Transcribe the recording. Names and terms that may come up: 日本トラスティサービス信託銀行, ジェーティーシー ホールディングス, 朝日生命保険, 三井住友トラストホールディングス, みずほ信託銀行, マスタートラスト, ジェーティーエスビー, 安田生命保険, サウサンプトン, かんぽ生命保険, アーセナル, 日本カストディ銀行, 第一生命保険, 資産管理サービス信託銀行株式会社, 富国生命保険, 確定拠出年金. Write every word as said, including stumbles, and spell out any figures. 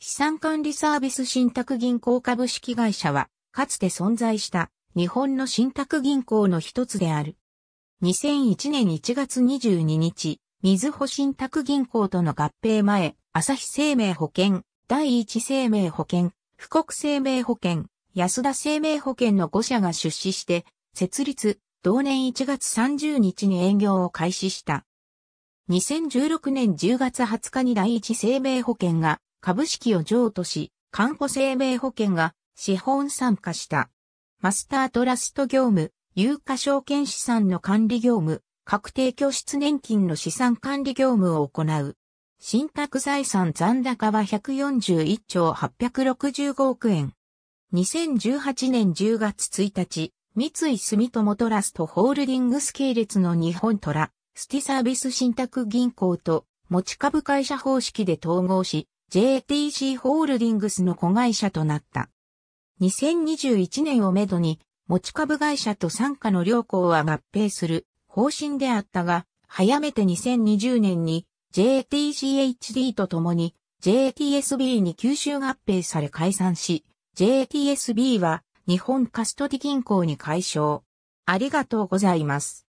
資産管理サービス信託銀行株式会社は、かつて存在した日本の信託銀行の一つである。にせんいちねんいちがつにじゅうににち、みずほ信託銀行との合併前、朝日生命保険、第一生命保険、富国生命保険、安田生命保険のご社が出資して、設立、同年いちがつさんじゅうにちに営業を開始した。にせんじゅうろくねんじゅうがつはつかに第一生命保険が、株式を譲渡し、かんぽ生命保険が資本参加した。マスタートラスト業務、有価証券資産の管理業務、確定拠出年金の資産管理業務を行う。信託財産残高はひゃくよんじゅういっちょうはっぴゃくろくじゅうごおくえん。にせんじゅうはちねんじゅうがつついたち、三井住友トラストホールディングス系列の日本トラスティサービス信託銀行と持ち株会社方式で統合し、ジェーティーシー ホールディングスの子会社となった。にせんにじゅういちねんをめどに持ち株会社と傘下の両行は合併する方針であったが、早めてにせんにじゅうねんに ジェーティーシーエイチディー と共に ジェーティーエスビー に吸収合併され解散し、ジェーティーエスビー は日本カストディ銀行に改称。ありがとうございます。